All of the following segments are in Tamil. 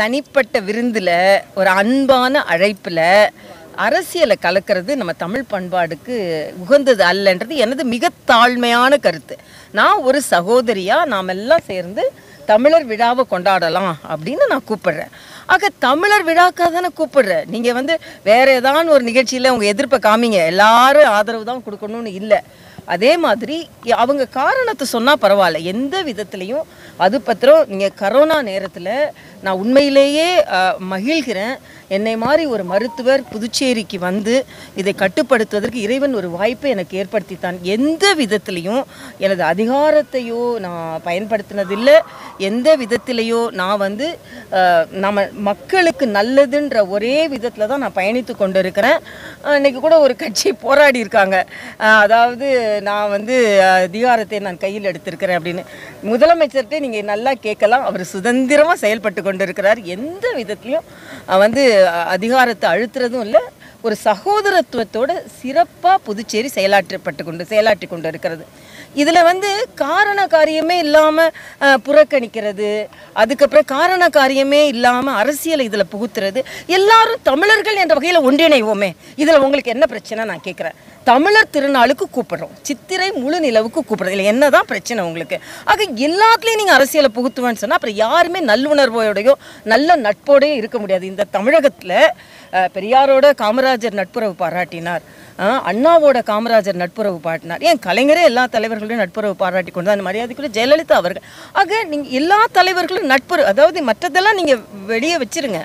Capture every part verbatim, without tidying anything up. தனிப்பட்ட விருந்தில ஒரு அன்பான அழைப்புல அரசியலை கலக்கிறது நம்ம தமிழ் பண்பாடுக்கு உகந்தது அல்லன்றது எனது மிக தாழ்மையான கருத்து. நான் ஒரு சகோதரியா நாம் எல்லாம் சேர்ந்து தமிழர் விழாவை கொண்டாடலாம் அப்படின்னு நான் கூப்பிடுறேன். ஆக தமிழர் விழாக்காக தானே கூப்பிடுறேன். நீங்கள் வந்து வேறு ஏதாவது ஒரு நிகழ்ச்சியில் உங்கள் எதிர்ப்பை காமிங்க, எல்லாரும் ஆதரவு தான் கொடுக்கணும்னு இல்லை. அதே மாதிரி அவங்க காரணத்தை சொன்னால் பரவாயில்ல. எந்த விதத்துலையும் அது பத்திரம் நீங்கள் கரோனா நேரத்தில் நான் உண்மையிலேயே மகிழ்கிறேன். என்னை மாதிரி ஒரு மருத்துவர் புதுச்சேரிக்கு வந்து இதை கட்டுப்படுத்துவதற்கு இறைவன் ஒரு வாய்ப்பை எனக்கு ஏற்படுத்தித்தான். எந்த விதத்துலையும் எனது அதிகாரத்தையோ நான் பயன்படுத்தினதில்லை. எந்த விதத்திலையோ நான் வந்து நம்ம மக்களுக்கு நல்லதுன்ற ஒரே விதத்தில் தான் நான் பயணித்து கொண்டு இருக்கிறேன். இன்றைக்கி கூட ஒரு கட்சி போராடி இருக்காங்க, அதாவது நான் வந்து அதிகாரத்தை நான் கையில் எடுத்திருக்கிறேன் அப்படின்னு. முதலமைச்சர்கிட்ட நீங்கள் நல்லா கேட்கலாம், அவர் சுதந்திரமாக செயல்பட்டு கொண்டு இருக்கிறார். எந்த விதத்துலையும் வந்து அதிகாரத்தை அழுத்துறதும் இல்லை. ஒரு சகோதரத்துவத்தோடு சிறப்பாக புதுச்சேரி செயலாற்றப்பட்டு கொண்டு செயலாற்றி கொண்டு இருக்கிறது. இதில் வந்து காரண காரியமே இல்லாமல் புறக்கணிக்கிறது, அதுக்கப்புறம் காரண காரியமே இல்லாமல் அரசியலை இதில் புகுத்துறது. எல்லாரும் தமிழர்கள் என்ற வகையில் ஒன்றிணைவோமே, இதில் உங்களுக்கு என்ன பிரச்சனை நான் கேட்குறேன். தமிழர் திருநாளுக்கு கூப்பிடுறோம், சித்திரை முழு நிலவுக்கு கூப்பிடுறோம், இல்லை என்ன தான் பிரச்சனை உங்களுக்கு? ஆக எல்லாத்துலேயும் நீங்கள் அரசியலை புகுத்துவேன்னு சொன்னால் அப்புறம் யாருமே நல்லுணர்வோடையோ நல்ல நட்போடையோ இருக்க முடியாது. இந்த தமிழகத்தில் பெரியாரோட காமராஜர் நட்புறவு பாராட்டினார், அண்ணாவோட காமராஜர் நட்புறவு பாராட்டினார், ஏன் கலைஞரே எல்லா தலைவர்களையும் நட்புறவு பாராட்டி கொண்டு அந்த மரியாதைக்குரிய ஜெயலலிதா அவர்கள். ஆக நீங்கள் எல்லா தலைவர்களும் நட்புறவு, அதாவது மற்றதெல்லாம் நீங்கள் வெளியே வச்சுருங்க,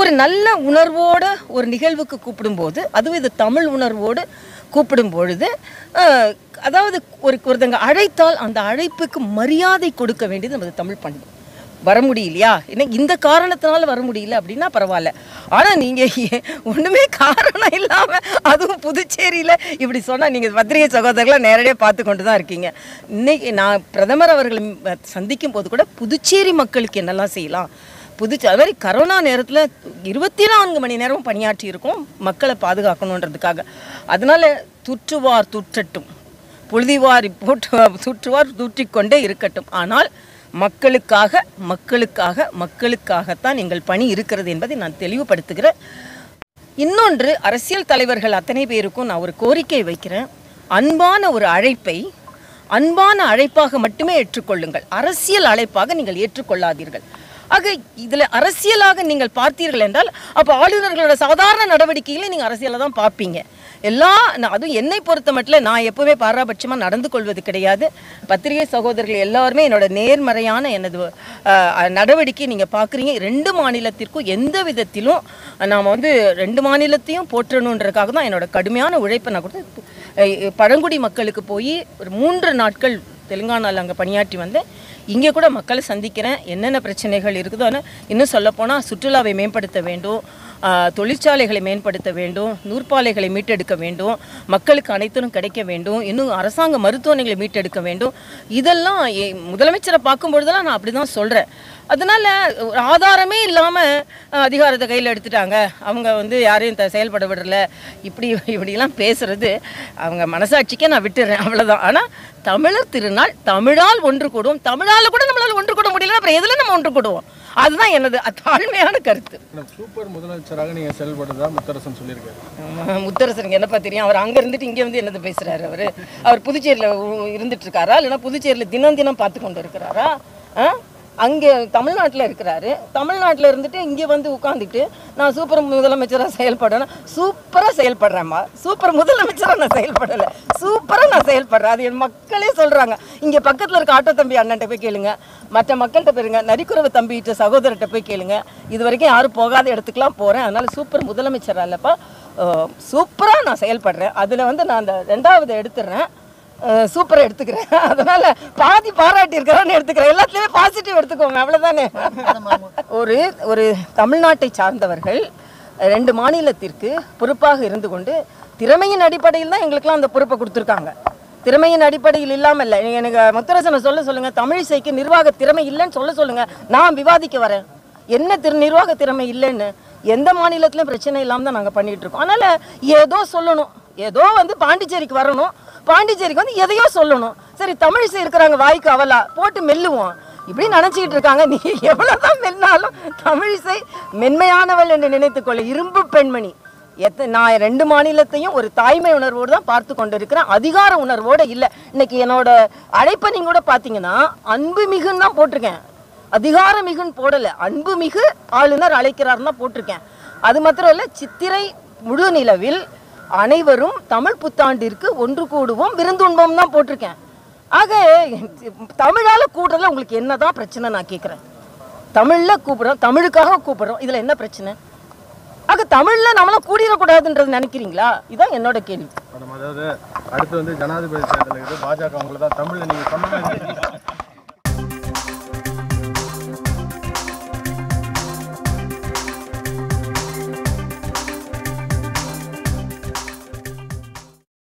ஒரு நல்ல உணர்வோடு ஒரு நிகழ்வுக்கு கூப்பிடும்போது, அதுவும் இது தமிழ் உணர்வோடு கூப்பிடும் பொழுது, அதாவது ஒரு ஒருத்தங்க அழைத்தால் அந்த அழைப்புக்கு மரியாதை கொடுக்க வேண்டியது நமது தமிழ் பண்பு. வர முடியலையா, எனக்கு இந்த காரணத்தினால வர முடியல அப்படின்னா பரவாயில்ல. ஆனால் நீங்கள் ஒன்றுமே காரணம் இல்லாமல், அதுவும் புதுச்சேரியில் இப்படி சொன்னால் நீங்கள் பத்திரிகை சகோதரர்களாக நேரடியாக பார்த்து கொண்டு தான் இருக்கீங்க. இன்னைக்கு நான் பிரதமர் அவர்களை சந்திக்கும் போது கூட புதுச்சேரி மக்களுக்கு என்னெல்லாம் செய்யலாம், புதுச்சேரி அது மாதிரி கரோனா நேரத்தில் இருபத்தி நான்கு மணி நேரமும் பணியாற்றி இருக்கோம் மக்களை பாதுகாக்கணுன்றதுக்காக. அதனால் துற்றுவார் துற்றட்டும், புழுதிவாரி போட்டு துற்றுவார் தூற்றிக்கொண்டே இருக்கட்டும், ஆனால் மக்களுக்காக மக்களுக்காக மக்களுக்காகத்தான் எங்கள் பணி இருக்கிறது என்பதை நான் தெளிவுபடுத்துகிறேன். இன்னொன்று, அரசியல் தலைவர்கள் அத்தனை பேருக்கும் நான் ஒரு கோரிக்கை வைக்கிறேன், அன்பான ஒரு அழைப்பை அன்பான அழைப்பாக மட்டுமே ஏற்றுக்கொள்ளுங்கள், அரசியல் அழைப்பாக நீங்கள் ஏற்றுக்கொள்ளாதீர்கள். ஆக இதில் அரசியலாக நீங்கள் பார்த்தீர்கள் என்றால் அப்போ ஆளுநர்களோட சாதாரண நடவடிக்கைகளை நீங்கள் அரசியலாக தான் பார்ப்பீங்க. எல்லா அதுவும் என்னை பொறுத்த மட்டும் நான் எப்போவுமே பாராபட்சமாக நடந்து கொள்வது கிடையாது. பத்திரிகை சகோதரர்கள் எல்லாருமே என்னோட நேர்மறையான எனது நடவடிக்கையை நீங்கள் பார்க்குறீங்க. ரெண்டு மாநிலத்திற்கும் எந்த விதத்திலும் நாம் வந்து ரெண்டு மாநிலத்தையும் போற்றணுன்றதுக்காக தான் என்னோட கடுமையான உழைப்பை நான் கொடுத்து பழங்குடி மக்களுக்கு போய் ஒரு மூன்று நாட்கள் தெலுங்கானாவில் அங்கே பணியாற்றி வந்தேன். இங்கே கூட மக்களை சந்திக்கிறேன், என்னென்ன பிரச்சனைகள் இருக்குதோன்னு. இன்னும் சொல்லப்போனால் சுற்றுலாவை மேம்படுத்த வேண்டும், தொழிற்சாலைகளை மேம்படுத்த வேண்டும், நூற்பாலைகளை மீட்டெடுக்க வேண்டும், மக்களுக்கு அனைத்தும் கிடைக்க வேண்டும், இன்னும் அரசாங்க மருத்துவமனைகளை மீட்டெடுக்க வேண்டும். இதெல்லாம் முதலமைச்சரை பார்க்கும்பொழுதெல்லாம் நான் அப்படி தான் சொல்கிறேன். அதனால் ஒரு ஆதாரமே இல்லாமல் அதிகாரத்தை கையில் எடுத்துட்டாங்க, அவங்க வந்து யாரையும் த செயல்பட விடலை, இப்படி இப்படிலாம் பேசுகிறது அவங்க மனசாட்சிக்கே நான் விட்டுறேன், அவ்வளோதான். ஆனால் தமிழர் திருநாள் தமிழால் ஒன்று கூடும், தமிழால் கூட நம்மளால் ஒன்று கூட முடியலன்னா அப்புறம் எதில் நம்ம ஒன்று கூடுவோம்? அதுதான் எனது தாழ்மையான கருத்து. சூப்பர் முதலமைச்சராக நீங்கள் செயல்படுறதா முத்தரசன் சொல்லியிருக்காரு. முத்தரசனுக்கு என்னப்பா தெரியும், அவர் அங்கே இருந்துட்டு இங்கே வந்து என்னது பேசுகிறாரு? அவர் அவர் புதுச்சேரியில் இருந்துட்டு இருக்காரா, இல்லைன்னா புதுச்சேரியில் தினம் தினம் பார்த்து கொண்டு இருக்கிறாரா? ஆ, அங்கே தமிழ்நாட்டில் இருக்கிறாரு, தமிழ்நாட்டில் இருந்துட்டு இங்கே வந்து உட்காந்துட்டு நான் சூப்பர் முதலமைச்சராக செயல்படணும். சூப்பராக செயல்படுறேம்மா, சூப்பர் முதலமைச்சராக நான் செயல்படலை, சூப்பராக நான் செயல்படுறேன். அது என் மக்களே சொல்கிறாங்க. இங்கே பக்கத்தில் இருக்க ஆட்டோ தம்பி அண்ணன்ட்ட போய் கேளுங்க, மற்ற மக்கள்கிட்ட போயிருங்க, நரிக்குறவை தம்பிகிட்ட சகோதரர்கிட்ட போய் கேளுங்க. இது வரைக்கும் யாரும் போகாத இடத்துக்குலாம் போகிறேன். அதனால் சூப்பர் முதலமைச்சராக இல்லைப்பா, சூப்பராக நான் செயல்படுறேன். அதில் வந்து நான் அந்த ரெண்டாவது எடுத்துடுறேன், சூப்பராக எடுத்துக்கிறேன். அதனால் பாதி பாராட்டி இருக்கிறான்னு எடுத்துக்கிறேன், எல்லாத்துலேயுமே பாசிட்டிவ் எடுத்துக்கோங்க, அவ்வளோதானே. ஒரு ஒரு தமிழ்நாட்டை சார்ந்தவர்கள் ரெண்டு மாநிலத்திற்கு பொறுப்பாக இருந்து கொண்டு திறமையின் அடிப்படையில் தான் எங்களுக்கெல்லாம் அந்த பொறுப்பை கொடுத்துருக்காங்க. திறமையின் அடிப்படையில் இல்லாமல் இல்லை. எனக்கு முத்தரசனை சொல்ல சொல்லுங்கள், தமிழிசைக்கு நிர்வாக திறமை இல்லைன்னு சொல்ல சொல்லுங்கள், நான் விவாதிக்க வரேன். என்ன திரு நிர்வாக திறமை இல்லைன்னு எந்த மாநிலத்திலையும் பிரச்சனை இல்லாமல் தான் நாங்கள் பண்ணிகிட்ருக்கோம். அதனால் ஏதோ சொல்லணும், ஏதோ வந்து பாண்டிச்சேரிக்கு வரணும், பாண்டிச்சேரிக்கு வந்து எதையோ சொல்லணும். சரி, தமிழிசை இருக்கிறாங்க, வாய்க்கு அவலா போட்டு மெல்லுவோம். இப்படி நினைச்சிட்டு இருக்காங்க. நீ எவ்வளவுதான் மென்னாலும் தமிழிசை மென்மையானவள் என்று நினைத்துக்கொள்ள இரும்பு பெண்மணி. நான் ரெண்டு மாநிலத்தையும் ஒரு தாய்மை உணர்வோடு தான் பார்த்து கொண்டிருக்கிறேன், அதிகார உணர்வோடு இல்லை. இன்னைக்கு என்னோட அழைப்பை நீங்கள் கூட பார்த்தீங்கன்னா அன்பு மிகுன்னு தான் போட்டிருக்கேன், அதிகார மிகுன்னு போடலை. அன்பு மிகு ஆளுநர் அழைக்கிறாருன்னு தான் போட்டிருக்கேன். அது மாத்திரம் இல்லை, சித்திரை முழு நிலவில் அனைவரும் தமிழ் புத்தாண்டிற்கு ஒன்று கூடுவோம் விருந்துண்பம் தான் போட்டிருக்கேன். ஆக தமிழால் கூடுறதுல உங்களுக்கு என்ன தான் பிரச்சனை நான் கேட்குறேன். தமிழில் கூப்பிட்றோம், தமிழுக்காக கூப்பிட்றோம், இதில் என்ன பிரச்சனை? ஆக தமிழில் நம்மளாம் கூடிடக்கூடாதுன்றது நினைக்கிறீங்களா? இதுதான் என்னோட கேள்வி. அதாவது அடுத்து வந்து ஜனாதிபதி தேர்தலுக்கு பாஜக அவங்கள தான் தமிழில் நீங்கள்